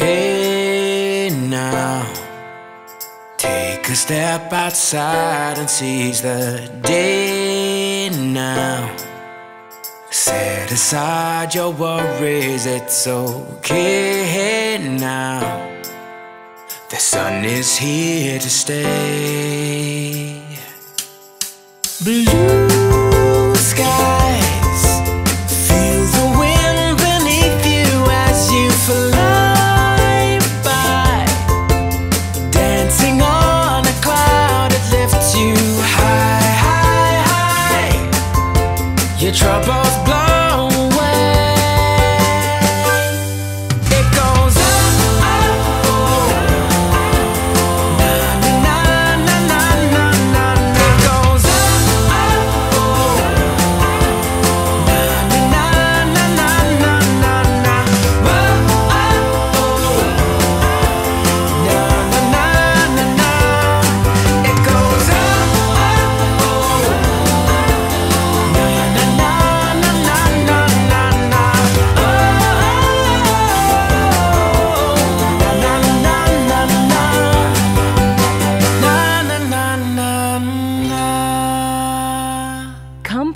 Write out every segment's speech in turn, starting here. Hey now, take a step outside and seize the day now. Set aside your worries, it's okay now. The sun is here to stay. Blue sky. Your troubles blow away. It goes up, up, oh. Na na na na na na na. It goes up, up, oh. Na na na na na na na. Whoa, up, oh. Na na na na na. It goes up, up, oh.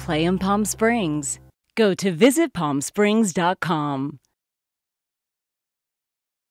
Play in Palm Springs. Go to visitpalmsprings.com.